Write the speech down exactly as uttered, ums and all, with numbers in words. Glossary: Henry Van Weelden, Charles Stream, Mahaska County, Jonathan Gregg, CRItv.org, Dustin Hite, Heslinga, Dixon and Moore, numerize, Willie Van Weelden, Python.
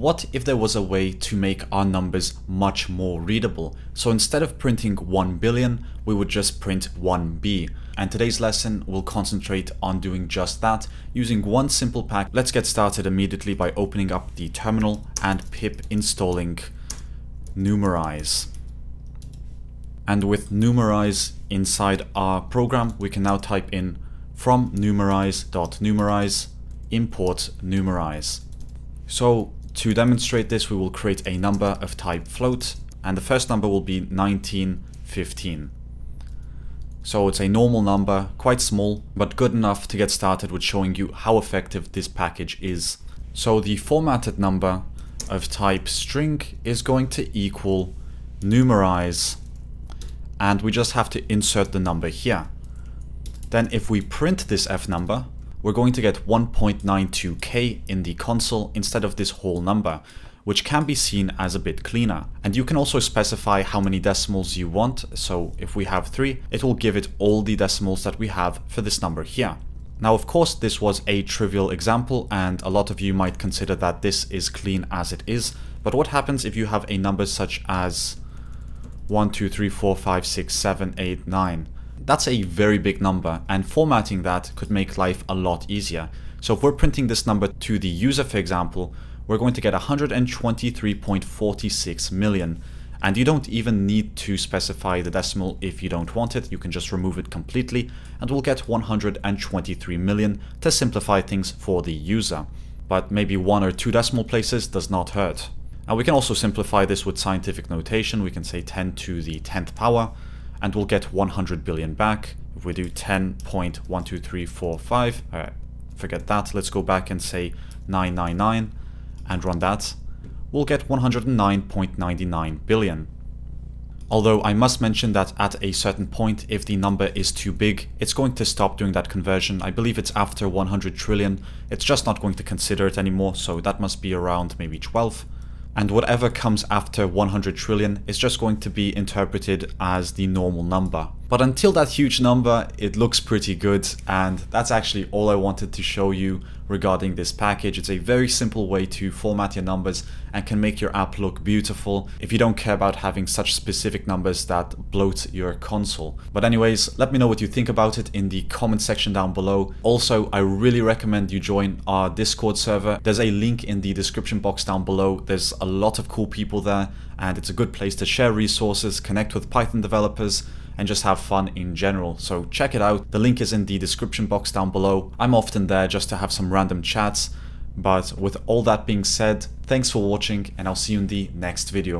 What if there was a way to make our numbers much more readable? So instead of printing one billion, we would just print one B. And today's lesson will concentrate on doing just that using one simple pack. Let's get started immediately by opening up the terminal and pip installing numerize. And with numerize inside our program, we can now type in from numerize.numerize import numerize. So to demonstrate this, we will create a number of type float, and the first number will be nineteen fifteen. So it's a normal number, quite small, but good enough to get started with showing you how effective this package is. So the formatted number of type string is going to equal numerize, and we just have to insert the number here. Then if we print this F number, we're going to get one point nine two K in the console instead of this whole number, which can be seen as a bit cleaner. And you can also specify how many decimals you want. So if we have three, it will give it all the decimals that we have for this number here. Now, of course, this was a trivial example, and a lot of you might consider that this is clean as it is. But what happens if you have a number such as one, two, three, four, five, six, seven, eight, nine? That's a very big number, and formatting that could make life a lot easier. So if we're printing this number to the user, for example, we're going to get one hundred twenty-three point four six million. And you don't even need to specify the decimal if you don't want it. You can just remove it completely, and we'll get one hundred twenty-three million to simplify things for the user. But maybe one or two decimal places does not hurt. And we can also simplify this with scientific notation. We can say ten to the tenth power. And we'll get one hundred billion back. If we do ten point one two three four five, all right, forget that. Let's go back and say nine nine nine and run that. We'll get one hundred nine point nine nine billion. Although I must mention that at a certain point, if the number is too big, it's going to stop doing that conversion. I believe it's after one hundred trillion. It's just not going to consider it anymore. So that must be around maybe twelve. And whatever comes after one hundred trillion is just going to be interpreted as the normal number. But until that huge number, it looks pretty good. And that's actually all I wanted to show you regarding this package. It's a very simple way to format your numbers and can make your app look beautiful if you don't care about having such specific numbers that bloat your console. But anyways, let me know what you think about it in the comment section down below. Also, I really recommend you join our Discord server. There's a link in the description box down below. There's a lot of cool people there, and it's a good place to share resources, connect with Python developers, and just have fun in general. So check it out. The link is in the description box down below. I'm often there just to have some random chats. But with all that being said, thanks for watching, and I'll see you in the next video.